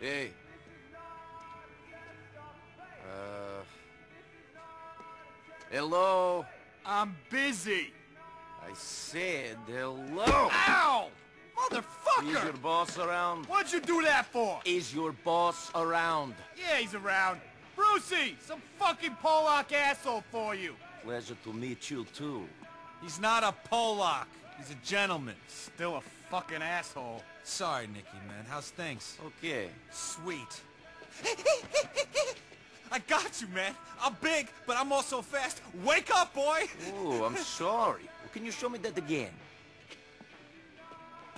Hey. Hello? I'm busy. I said hello. Ow! Motherfucker! Is your boss around? What'd you do that for? Is your boss around? Yeah, he's around. Brucie! Some fucking Polak asshole for you. Pleasure to meet you, too. He's not a Polak. He's a gentleman. Still a fucking asshole. Sorry, Nikki, man. How's things? Okay. Sweet. I got you, man. I'm big, but I'm also fast. Wake up, boy! Ooh, I'm sorry. Can you show me that again?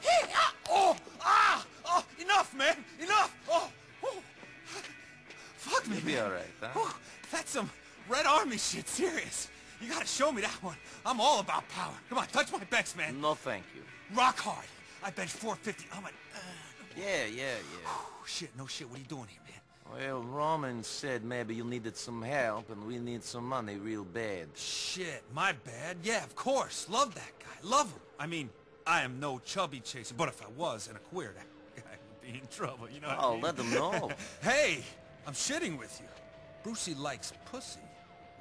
Hey, ah, oh! Ah! Oh! Enough, man! Enough! Oh! Oh. Fuck me, man. You'll be all right, huh? Oh, that's some Red Army shit. Serious. You gotta show me that one. I'm all about power. Come on, touch my bench, man. No, thank you. Rock hard. I bench 450. I'm a... Yeah. Oh, shit, no shit. What are you doing here, man? Well, Roman said maybe you needed some help, and we need some money real bad. Shit, my bad. Yeah, of course. Love that guy. Love him. I mean, I am no chubby chaser, but if I was and a queer, that guy would be in trouble, you know what I mean? Oh, let them know. Hey, I'm shitting with you. Brucie likes pussy.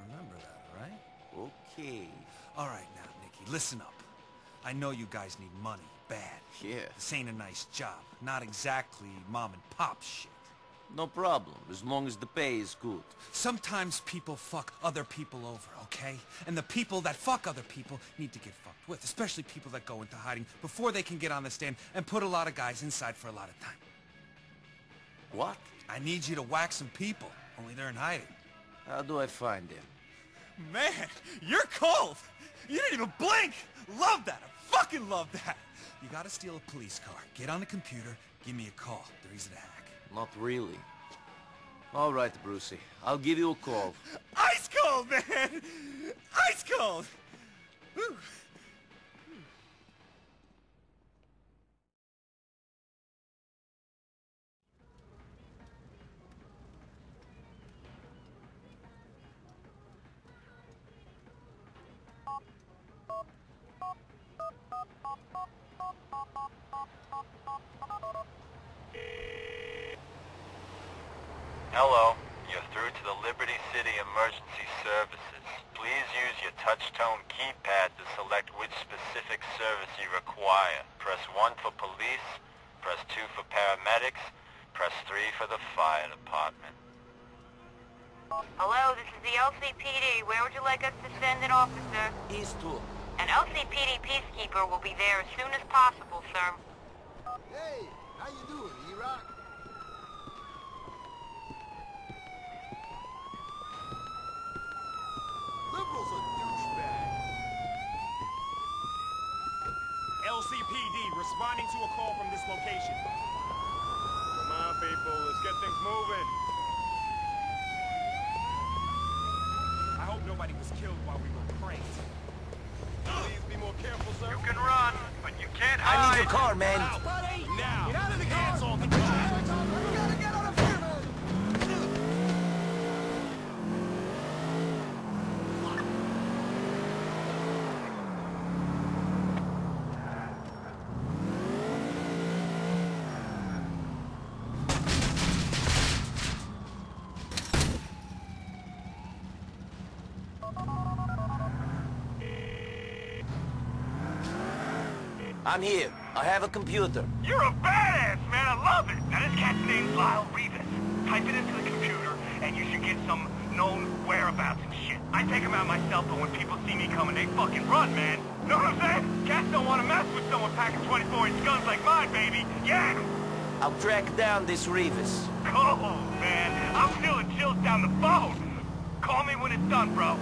Remember that, right? Okay. All right now, Nikki, listen up. I know you guys need money. Bad. Yeah. This ain't a nice job. Not exactly mom and pop shit. No problem, as long as the pay is good. Sometimes people fuck other people over, okay? And the people that fuck other people need to get fucked with, especially people that go into hiding before they can get on the stand and put a lot of guys inside for a lot of time. What? I need you to whack some people, only they're in hiding. How do I find them? Man, you're cold! You didn't even blink! Love that! I fucking love that! You gotta steal a police car, get on the computer, give me a call. They're easy to hack. Not really. All right, Brucie. I'll give you a call. Ice cold, man! Ice cold! Woo. Hello, you're through to the Liberty City Emergency Services. Please use your touch-tone keypad to select which specific service you require. Press 1 for police, press 2 for paramedics, press 3 for the fire department. Hello, this is the LCPD. Where would you like us to send an officer? Eastwood. An LCPD peacekeeper will be there as soon as possible, sir. Hey, how you doing, E-Rock? LCPD responding to a call from this location. Come on, people, let's get things moving. I hope nobody was killed while we were pranked. Please be more careful, sir. You can run, but you can't hide. I need your car, man. Now, get out of the car. On the car. We gotta get out of here, man. I'm here. I have a computer. You're a badass, man. I love it. Now, this cat's name's Lyle Rivas. Type it into the computer, and you should get some known whereabouts and shit. I take him out myself, but when people see me coming, they fucking run, man. Know what I'm saying? Cats don't want to mess with someone packing 24-inch guns like mine, baby. Yeah! I'll track down this Rivas. Cool, man. I'm feeling chills down the phone. Call me when it's done, bro.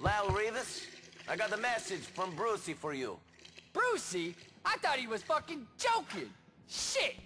Lyle Rivas, I got a message from Brucie for you. Brucie? I thought he was fucking joking! Shit!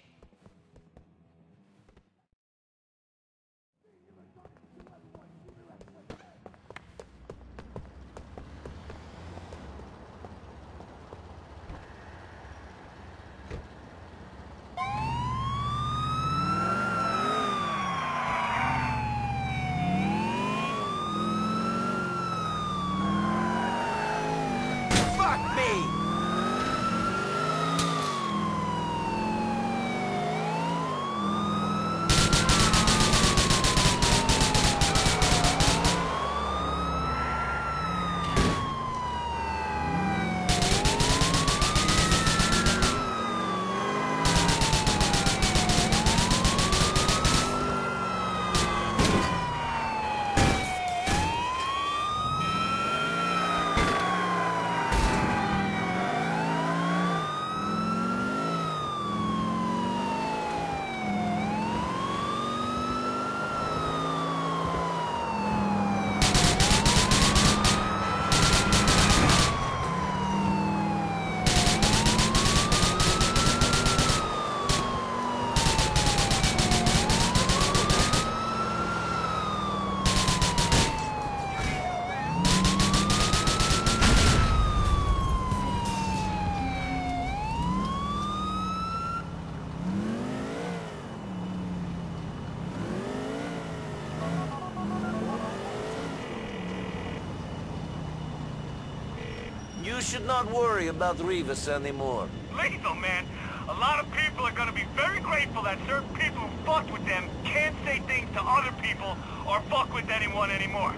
You should not worry about Rivas anymore. Lethal, man. A lot of people are gonna be very grateful that certain people who fucked with them can't say things to other people or fuck with anyone anymore.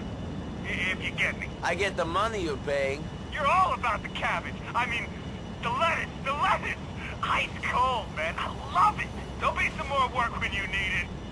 If you get me. I get the money you're paying. You're all about the cabbage. I mean, the lettuce, Ice cold, man. I love it. There'll be some more work when you need it.